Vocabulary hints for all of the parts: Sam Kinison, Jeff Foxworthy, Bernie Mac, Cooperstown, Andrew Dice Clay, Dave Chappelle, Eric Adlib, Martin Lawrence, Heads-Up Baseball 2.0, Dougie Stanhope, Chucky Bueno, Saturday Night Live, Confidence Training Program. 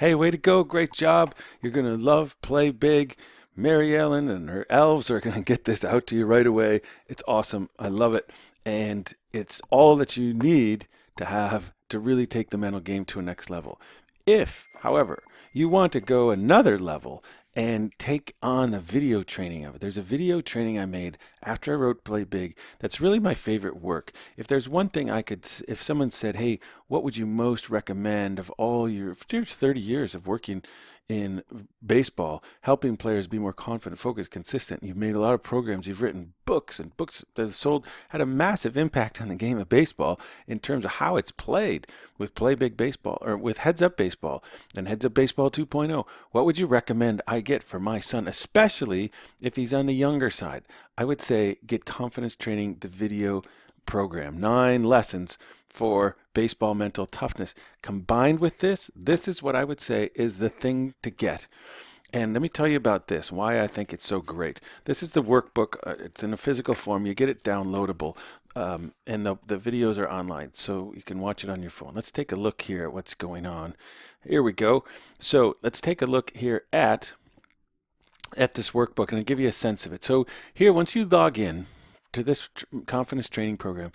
Hey, way to go. Great job. You're going to love Play Big. Mary Ellen and her elves are going to get this out to you right away. It's awesome. I love it. And it's all that you need to have to really take the mental game to a next level. If, however, you want to go another level and take on the video training of it. There's a video training I made after I wrote Play Big that's really my favorite work. If there's one thing I could, if someone said, hey, what would you most recommend of all your 30 years of working in baseball, helping players be more confident, focused, consistent. You've made a lot of programs. You've written books, and books that have sold, had a massive impact on the game of baseball in terms of how it's played with Play Big Baseball, or with Heads-Up Baseball and Heads-Up Baseball 2.0. What would you recommend I get for my son, especially if he's on the younger side? I would say get Confidence Training, the video program. 9 lessons for baseball mental toughness. Combined with this, this is what I would say is the thing to get. And let me tell you about this, why I think it's so great. This is the workbook. It's in a physical form. You get it downloadable, and the videos are online, so you can watch it on your phone. Let's take a look here at what's going on. Here we go. So let's take a look here at this workbook, and I'll give you a sense of it. So here, once you log in to this Confidence Training Program,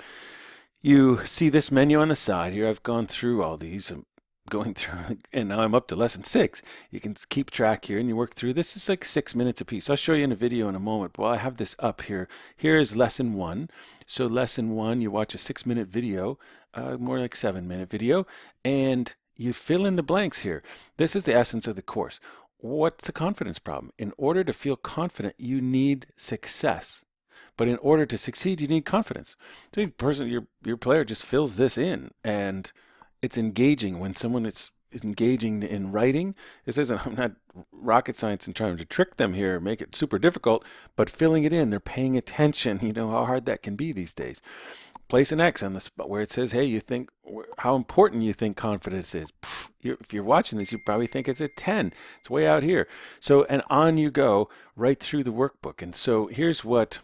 you see this menu on the side here. I've gone through all these. I'm going through, and now I'm up to lesson 6. You can keep track here and you work through. This is like 6 minutes a piece. I'll show you in a video in a moment, but I have this up here. Here is lesson 1. So lesson 1, you watch a 6-minute video, more like 7-minute video, and you fill in the blanks here. This is the essence of the course. What's the confidence problem? In order to feel confident, you need success. But in order to succeed, you need confidence. So the person, your player just fills this in, and it's engaging. When someone is engaging in writing, this isn't, I'm not rocket science and trying to trick them here, make it super difficult, but filling it in, they're paying attention. You know how hard that can be these days. Place an X on the spot where it says, hey, you think, how important you think confidence is. If you're watching this, you probably think it's a 10. It's way out here. So, and on you go right through the workbook. And so here's what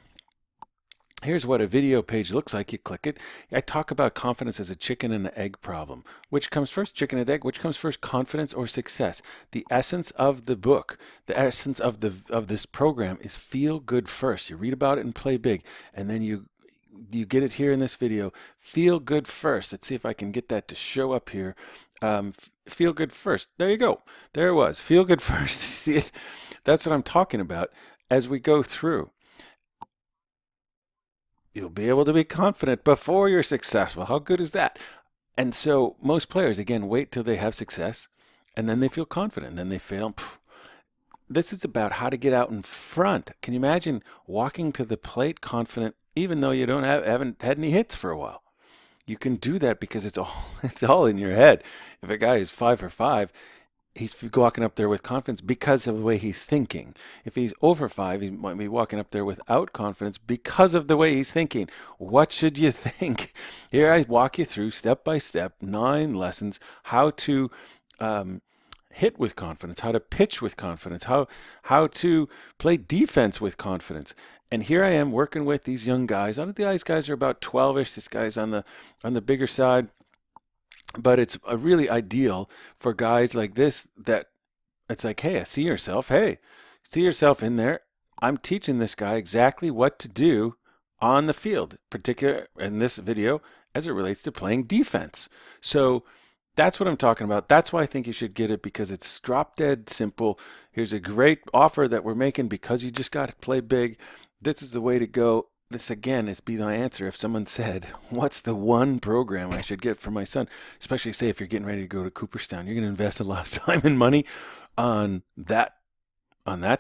a video page looks like. You click it. I talk about confidence as a chicken and an egg problem. Which comes first, chicken and egg? Which comes first, confidence or success? The essence of the book, the essence of this program is feel good first. You read about it and Play Big, and then you get it here in this video. Feel good first. Let's see if I can get that to show up here. Feel good first. There you go. There it was. Feel good first. See it? That's what I'm talking about as we go through. You'll be able to be confident before you're successful. How good is that? And so most players, again, wait till they have success, and then they feel confident, and then they fail. This is about how to get out in front. Can you imagine walking to the plate confident, even though you haven't had any hits for a while? You can do that because it's all in your head. If a guy is 5 for 5, he's walking up there with confidence because of the way he's thinking. If he's over 5, he might be walking up there without confidence because of the way he's thinking. What should you think? Here I walk you through step by step, 9 lessons, how to hit with confidence, how to pitch with confidence, how to play defense with confidence. And here I am working with these young guys. I think these guys are about 12-ish. This guy's on the bigger side. But it's really ideal for guys like this, that it's like, hey, I see yourself. Hey, see yourself in there. I'm teaching this guy exactly what to do on the field, particularly in this video, as it relates to playing defense. So that's what I'm talking about. That's why I think you should get it, because it's drop dead simple. Here's a great offer that we're making because you just got to Play Big. This is the way to go. This, again, is be my answer. If someone said, what's the one program I should get for my son? Especially, say, if you're getting ready to go to Cooperstown, you're going to invest a lot of time and money on that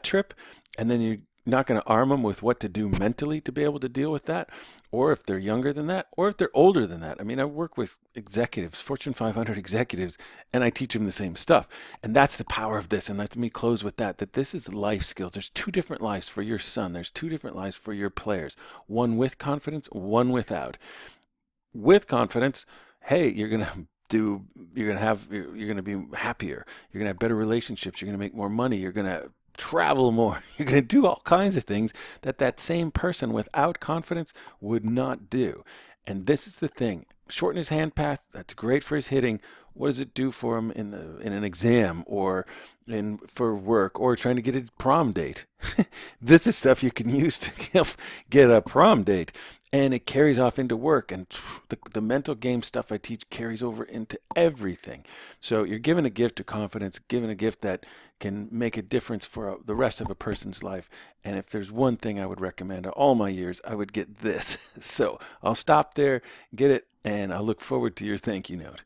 trip. And then you're not going to arm them with what to do mentally to be able to deal with that. Or if they're younger than that, or if they're older than that. I mean, I work with executives, Fortune 500 executives, and I teach them the same stuff. And that's the power of this. And let me close with that this is life skills. There's 2 different lives for your son. There's 2 different lives for your players. One with confidence, one without. With confidence, hey, you're going to be happier. You're going to have better relationships. You're going to make more money. You're going to travel more. You're going to do all kinds of things that same person without confidence would not do. And this is the thing. Shorten his hand path, that's great for his hitting. What does it do for him in an exam or for work or trying to get a prom date? This is stuff you can use to get a prom date. And it carries off into work. And the mental game stuff I teach carries over into everything. So you're given a gift of confidence, given a gift that can make a difference for the rest of a person's life. And if there's one thing I would recommend all my years, I would get this. So I'll stop there, get it, and I'll look forward to your thank you note.